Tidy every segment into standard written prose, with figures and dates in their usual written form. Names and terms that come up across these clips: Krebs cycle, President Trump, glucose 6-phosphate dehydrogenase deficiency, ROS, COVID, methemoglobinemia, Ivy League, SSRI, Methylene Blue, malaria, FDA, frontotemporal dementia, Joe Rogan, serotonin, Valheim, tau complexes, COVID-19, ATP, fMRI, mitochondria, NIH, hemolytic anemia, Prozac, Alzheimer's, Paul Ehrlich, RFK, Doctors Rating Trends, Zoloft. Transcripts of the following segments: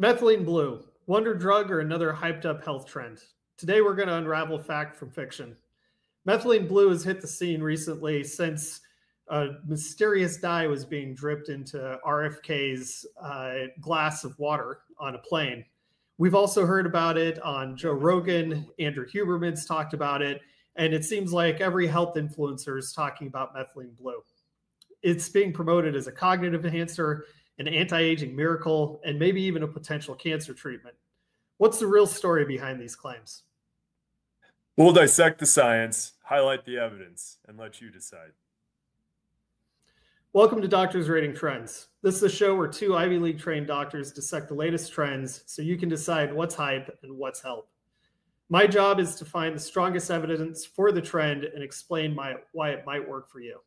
Methylene Blue, wonder drug or another hyped up health trend? Today we're going to unravel fact from fiction. Methylene Blue has hit the scene recently since a mysterious dye was being dripped into RFK's glass of water on a plane. We've also heard about it on Joe Rogan. Andrew Huberman's talked about it. And it seems like every health influencer is talking about methylene blue. It's being promoted as a cognitive enhancer, an anti-aging miracle, and maybe even a potential cancer treatment. What's the real story behind these claims? We'll dissect the science, highlight the evidence, and let you decide. Welcome to Doctors Rating Trends. This is a show where two Ivy League trained doctors dissect the latest trends so you can decide what's hype and what's help. My job is to find the strongest evidence for the trend and explain why it might work for you.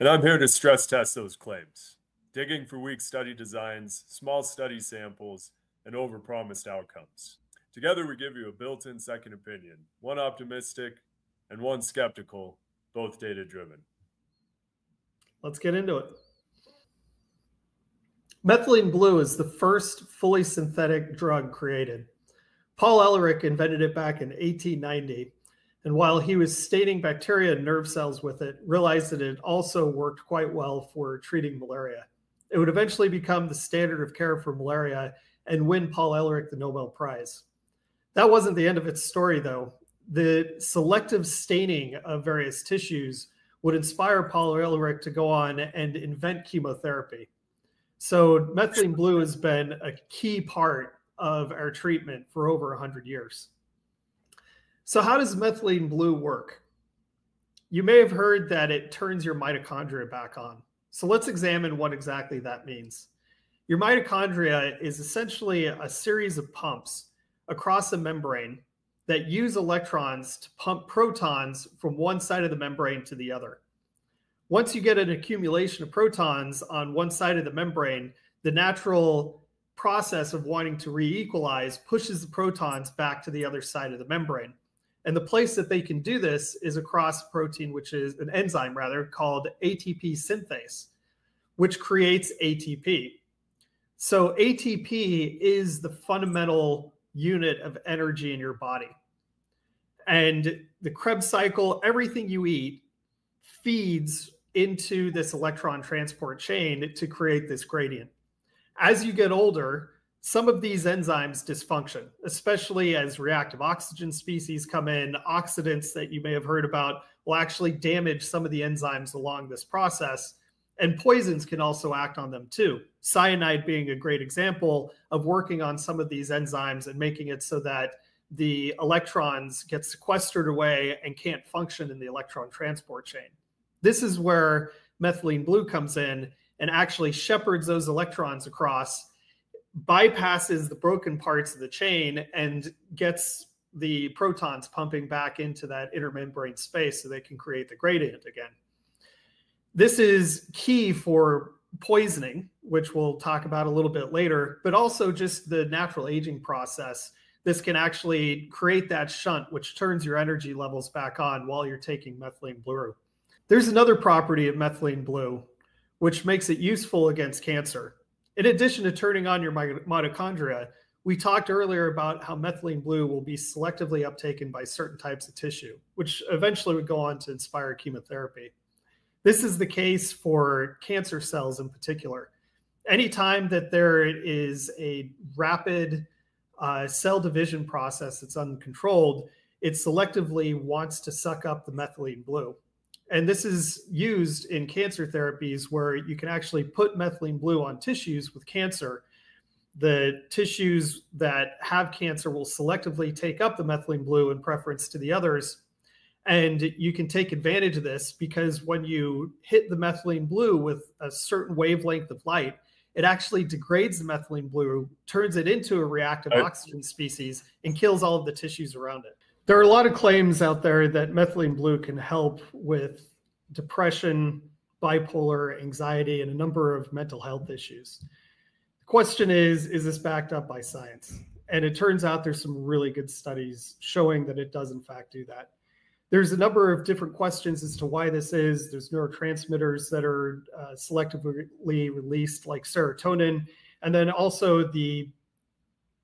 And I'm here to stress test those claims, digging for weak study designs, small study samples, and overpromised outcomes. Together, we give you a built-in second opinion, one optimistic and one skeptical, both data-driven. Let's get into it. Methylene blue is the first fully synthetic drug created. Paul Ehrlich invented it back in 1890, and while he was staining bacteria and nerve cells with it, realized that it also worked quite well for treating malaria. It would eventually become the standard of care for malaria and win Paul Ehrlich the Nobel Prize. That wasn't the end of its story, though. The selective staining of various tissues would inspire Paul Ehrlich to go on and invent chemotherapy. So methylene blue has been a key part of our treatment for over 100 years. So how does methylene blue work? You may have heard that it turns your mitochondria back on. So let's examine what exactly that means. Your mitochondria is essentially a series of pumps across a membrane that use electrons to pump protons from one side of the membrane to the other. Once you get an accumulation of protons on one side of the membrane, the natural process of wanting to re-equalize pushes the protons back to the other side of the membrane. And the place that they can do this is across a protein, which is an enzyme rather, called ATP synthase, which creates ATP. So ATP is the fundamental unit of energy in your body. And the Krebs cycle, everything you eat feeds into this electron transport chain to create this gradient. As you get older, some of these enzymes dysfunction, especially as reactive oxygen species come in, oxidants that you may have heard about will actually damage some of the enzymes along this process. And poisons can also act on them too. Cyanide being a great example of working on some of these enzymes and making it so that the electrons get sequestered away and can't function in the electron transport chain. This is where methylene blue comes in and actually shepherds those electrons across, bypasses the broken parts of the chain, and gets the protons pumping back into that intermembrane space so they can create the gradient again. This is key for poisoning, which we'll talk about a little bit later, but also just the natural aging process. This can actually create that shunt, which turns your energy levels back on while you're taking methylene blue. There's another property of methylene blue, which makes it useful against cancer. In addition to turning on your mitochondria, we talked earlier about how methylene blue will be selectively uptaken by certain types of tissue, which eventually would go on to inspire chemotherapy. This is the case for cancer cells in particular. Anytime that there is a rapid cell division process that's uncontrolled, it selectively wants to suck up the methylene blue. And this is used in cancer therapies where you can actually put methylene blue on tissues with cancer. The tissues that have cancer will selectively take up the methylene blue in preference to the others. And you can take advantage of this because when you hit the methylene blue with a certain wavelength of light, it actually degrades the methylene blue, turns it into a reactive oxygen species, and kills all of the tissues around it. There are a lot of claims out there that methylene blue can help with depression, bipolar, anxiety, and a number of mental health issues. The question is this backed up by science? And it turns out there's some really good studies showing that it does, in fact, do that. There's a number of different questions as to why this is. There's neurotransmitters that are selectively released like serotonin, And then also the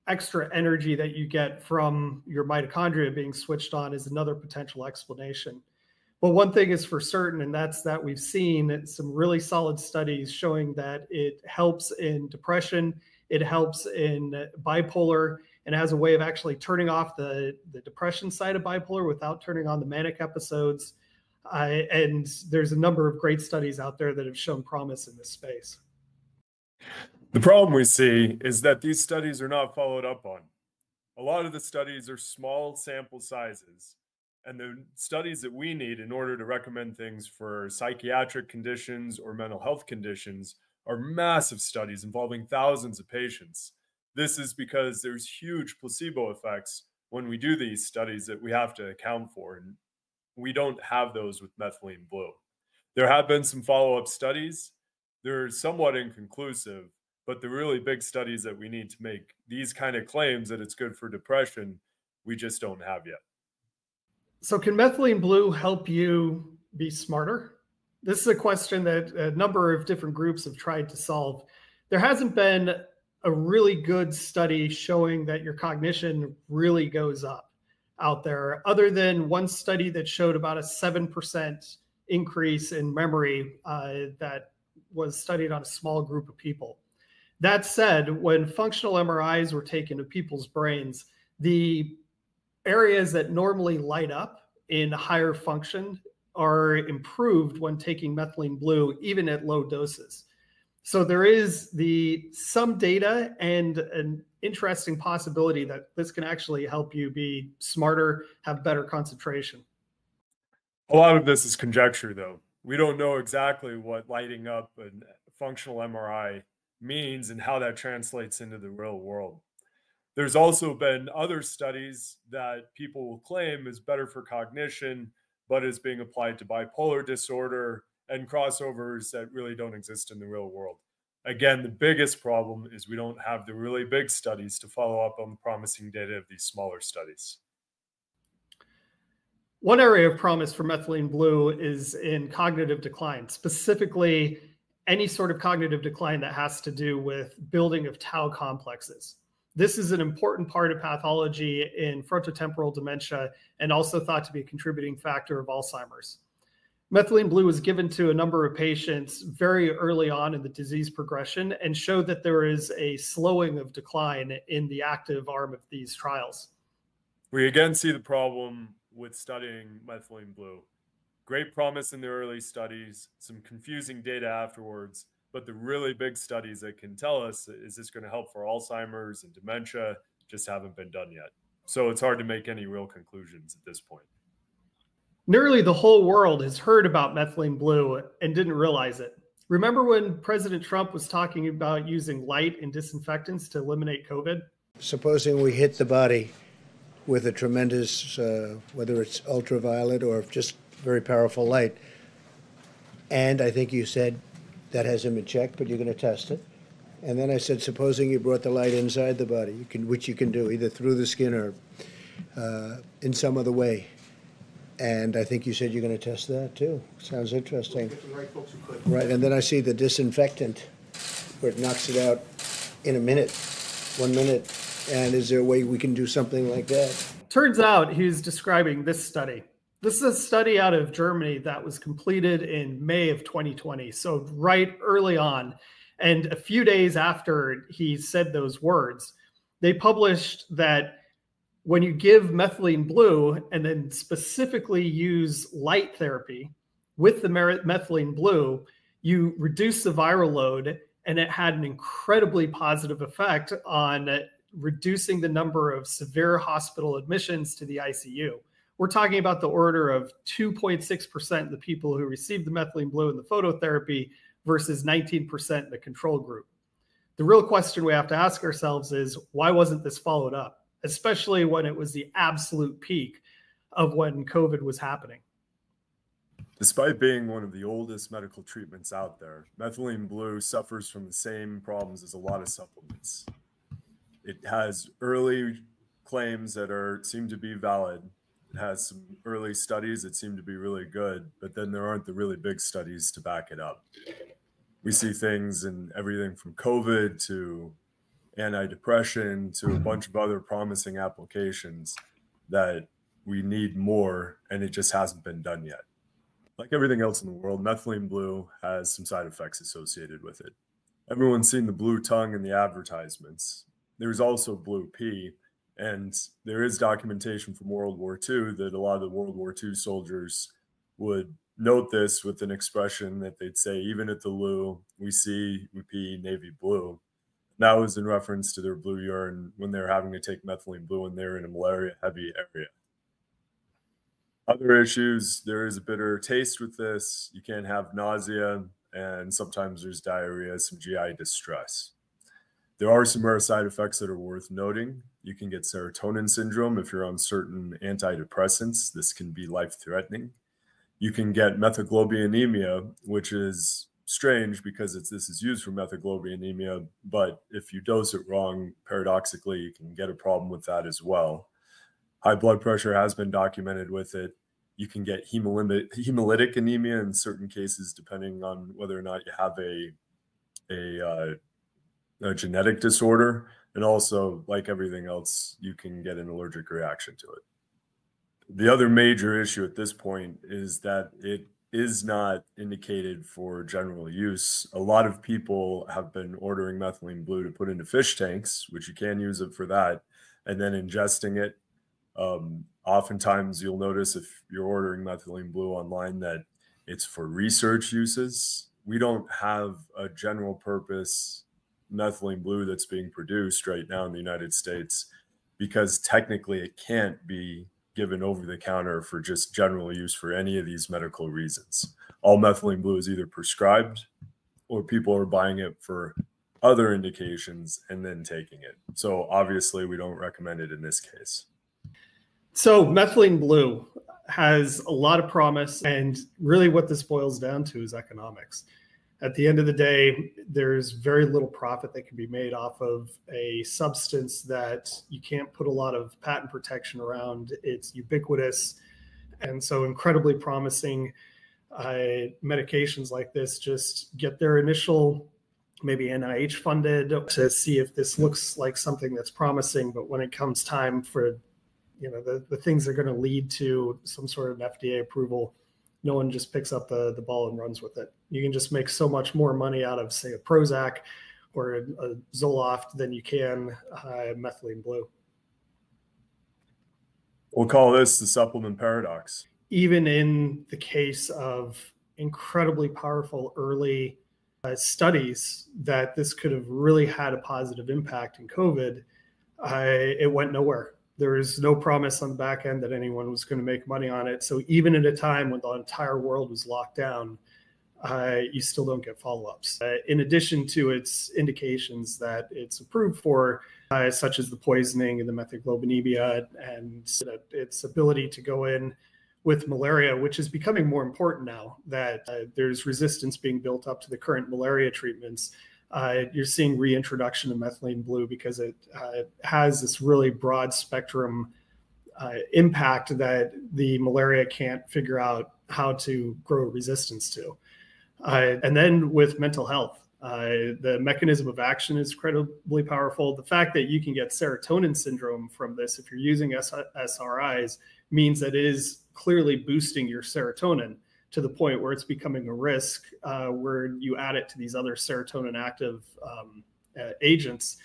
extra energy that you get from your mitochondria being switched on is another potential explanation. But one thing is for certain, and that's that we've seen some really solid studies showing that it helps in depression, it helps in bipolar, and has a way of actually turning off the depression side of bipolar without turning on the manic episodes. And there's a number of great studies out there that have shown promise in this space. The problem we see is that these studies are not followed up on. A lot of the studies are small sample sizes, and the studies that we need in order to recommend things for psychiatric conditions or mental health conditions are massive studies involving thousands of patients. This is because there's huge placebo effects when we do these studies that we have to account for, and we don't have those with methylene blue. There have been some follow-up studies. They're somewhat inconclusive, but the really big studies that we need to make these kind of claims that it's good for depression, we just don't have yet. So can methylene blue help you be smarter? This is a question that a number of different groups have tried to solve. There hasn't been a really good study showing that your cognition really goes up out there, other than one study that showed about a 7% increase in memory that was studied on a small group of people. That said, when functional MRIs were taken to people's brains, the areas that normally light up in higher function are improved when taking methylene blue, even at low doses. So there is some data and an interesting possibility that this can actually help you be smarter, have better concentration. A lot of this is conjecture, though. We don't know exactly what lighting up a functional MRI means and how that translates into the real world. There's also been other studies that people will claim is better for cognition, but is being applied to bipolar disorder and crossovers that really don't exist in the real world. Again, the biggest problem is we don't have the really big studies to follow up on the promising data of these smaller studies. One area of promise for methylene blue is in cognitive decline, specifically any sort of cognitive decline that has to do with building of tau complexes. This is an important part of pathology in frontotemporal dementia and also thought to be a contributing factor of Alzheimer's. Methylene blue was given to a number of patients very early on in the disease progression and showed that there is a slowing of decline in the active arm of these trials. We again see the problem with studying methylene blue. Great promise in the early studies, some confusing data afterwards, but the really big studies that can tell us, is this going to help for Alzheimer's and dementia, just haven't been done yet. So it's hard to make any real conclusions at this point. Nearly the whole world has heard about methylene blue and didn't realize it. Remember when President Trump was talking about using light and disinfectants to eliminate COVID? Supposing we hit the body with a tremendous, whether it's ultraviolet or just very powerful light, and I think you said that has him in check, but you're going to test it. And then I said, supposing you brought the light inside the body, which you can do either through the skin or in some other way. And I think you said you're going to test that too. Sounds interesting. Right, folks, right, and then I see the disinfectant, where it knocks it out in a minute, 1 minute. And is there a way we can do something like that? Turns out he's describing this study. This is a study out of Germany that was completed in May of 2020, so right early on. And a few days after he said those words, they published that when you give methylene blue and then specifically use light therapy with the methylene blue, you reduce the viral load, and it had an incredibly positive effect on reducing the number of severe hospital admissions to the ICU. We're talking about the order of 2.6% of the people who received the methylene blue in the phototherapy versus 19% in the control group. The real question we have to ask ourselves is, why wasn't this followed up, especially when it was the absolute peak of when COVID was happening? Despite being one of the oldest medical treatments out there, methylene blue suffers from the same problems as a lot of supplements. It has early claims that seem to be valid. It has some early studies that seem to be really good, but then there aren't the really big studies to back it up. we see things in everything from COVID to anti-depression to a bunch of other promising applications that we need more, and it just hasn't been done yet. Like everything else in the world, methylene blue has some side effects associated with it. Everyone's seen the blue tongue in the advertisements. There's also blue pea, and there is documentation from World War II that a lot of the World War II soldiers would note this with an expression that they'd say, even at the loo, we see, we pee, navy blue. And that was in reference to their blue urine when they were having to take methylene blue and they were in a malaria-heavy area. Other issues, there is a bitter taste with this. You can have nausea, and sometimes there's diarrhea, some GI distress. There are some rare side effects that are worth noting. You can get serotonin syndrome if you're on certain antidepressants. This can be life-threatening. You can get methemoglobinemia, which is strange because this is used for methemoglobinemia, but if you dose it wrong, paradoxically, you can get a problem with that as well. High blood pressure has been documented with it. You can get hemolytic anemia in certain cases, depending on whether or not you have a genetic disorder. And also, like everything else, you can get an allergic reaction to it. The other major issue at this point is that it is not indicated for general use. A lot of people have been ordering methylene blue to put into fish tanks, which you can use it for that, and then ingesting it. Oftentimes you'll notice if you're ordering methylene blue online that it's for research uses. We don't have a general purpose methylene blue that's being produced right now in the United States because technically it can't be given over the counter for just general use for any of these medical reasons. All methylene blue is either prescribed or people are buying it for other indications and then taking it. So obviously we don't recommend it in this case. So methylene blue has a lot of promise, and really what this boils down to is economics. At the end of the day, there's very little profit that can be made off of a substance that you can't put a lot of patent protection around. It's ubiquitous, and so incredibly promising medications like this just get their initial maybe NIH funded to see if this looks like something that's promising, but when it comes time for the things that are going to lead to some sort of an FDA approval, no one just picks up the ball and runs with it. You can just make so much more money out of, say, a Prozac or a Zoloft than you can methylene blue. We'll call this the supplement paradox. Even in the case of incredibly powerful early studies that this could have really had a positive impact in COVID, it went nowhere. There is no promise on the back end that anyone was going to make money on it. So even at a time when the entire world was locked down, you still don't get follow-ups. In addition to its indications that it's approved for, such as the poisoning and the methemoglobinemia and its ability to go in with malaria, which is becoming more important now that there's resistance being built up to the current malaria treatments. You're seeing reintroduction of methylene blue because it has this really broad spectrum impact that the malaria can't figure out how to grow resistance to. And then with mental health, the mechanism of action is incredibly powerful. The fact that you can get serotonin syndrome from this if you're using SSRIs means that it is clearly boosting your serotonin to the point where it's becoming a risk, where you add it to these other serotonin active agents.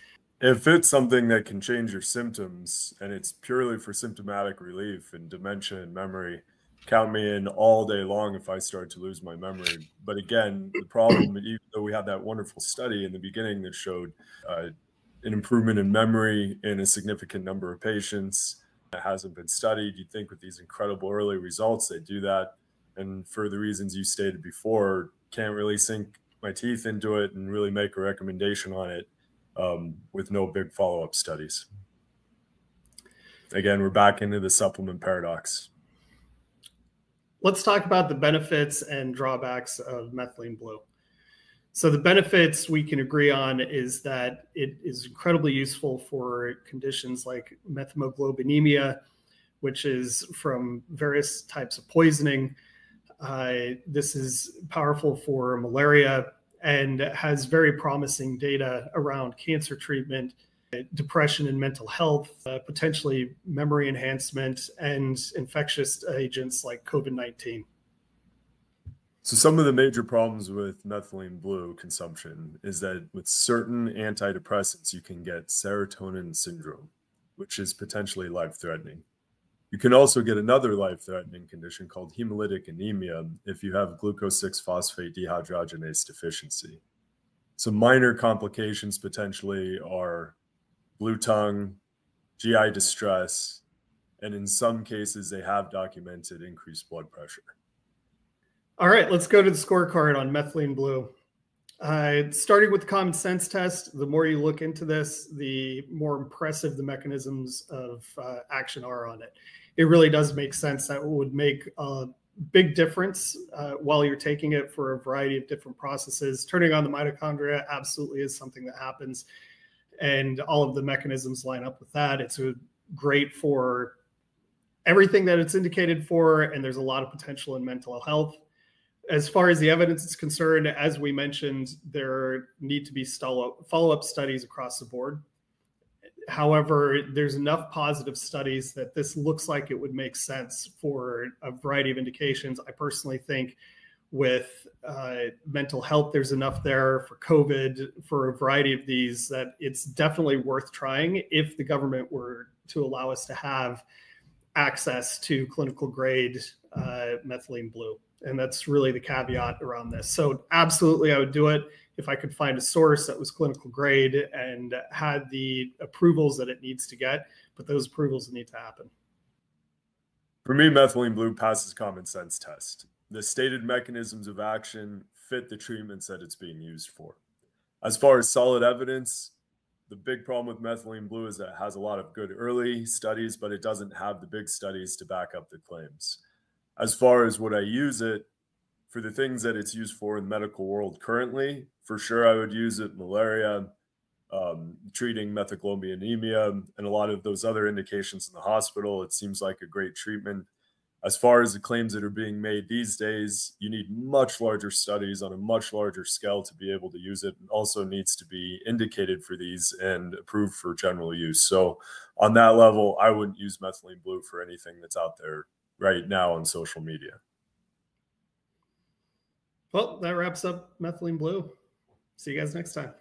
If it's something that can change your symptoms and it's purely for symptomatic relief and dementia and memory, count me in all day long if I start to lose my memory. But again, the problem, even though we had that wonderful study in the beginning that showed an improvement in memory in a significant number of patients that hasn't been studied, you'd think with these incredible early results, they do that. And for the reasons you stated before, can't really sink my teeth into it and really make a recommendation on it with no big follow-up studies. Again, we're back into the supplement paradox. Let's talk about the benefits and drawbacks of methylene blue. So the benefits we can agree on is that it is incredibly useful for conditions like methemoglobinemia, which is from various types of poisoning. This is powerful for malaria. and has very promising data around cancer treatment, depression and mental health, potentially memory enhancement, and infectious agents like COVID-19. So some of the major problems with methylene blue consumption is that with certain antidepressants, you can get serotonin syndrome, which is potentially life-threatening. You can also get another life-threatening condition called hemolytic anemia if you have glucose 6-phosphate dehydrogenase deficiency. So minor complications potentially are blue tongue, GI distress, and in some cases, they have documented increased blood pressure. All right, let's go to the scorecard on methylene blue. Starting with the common sense test, the more you look into this, the more impressive the mechanisms of action are on it. It really does make sense that it would make a big difference while you're taking it for a variety of different processes. Turning on the mitochondria absolutely is something that happens, and all of the mechanisms line up with that. It's great for everything that it's indicated for, and there's a lot of potential in mental health. As far as the evidence is concerned, as we mentioned, there need to be follow-up studies across the board. However, there's enough positive studies that this looks like it would make sense for a variety of indications. I personally think with mental health, there's enough there for COVID, for a variety of these, that it's definitely worth trying if the government were to allow us to have access to clinical grade methylene blue. And that's really the caveat around this. So absolutely, I would do it if I could find a source that was clinical grade and had the approvals that it needs to get, but those approvals need to happen. For me, methylene blue passes common sense test. The stated mechanisms of action fit the treatments that it's being used for. As far as solid evidence, the big problem with methylene blue is that it has a lot of good early studies, but it doesn't have the big studies to back up the claims. As far as would I use it, for the things that it's used for in the medical world currently, for sure I would use it malaria, treating methemoglobinemia, and a lot of those other indications in the hospital. It seems like a great treatment. As far as the claims that are being made these days, you need much larger studies on a much larger scale to be able to use it, and also needs to be indicated for these and approved for general use. So on that level, I wouldn't use methylene blue for anything that's out there right now on social media. Well, that wraps up methylene blue. See you guys next time.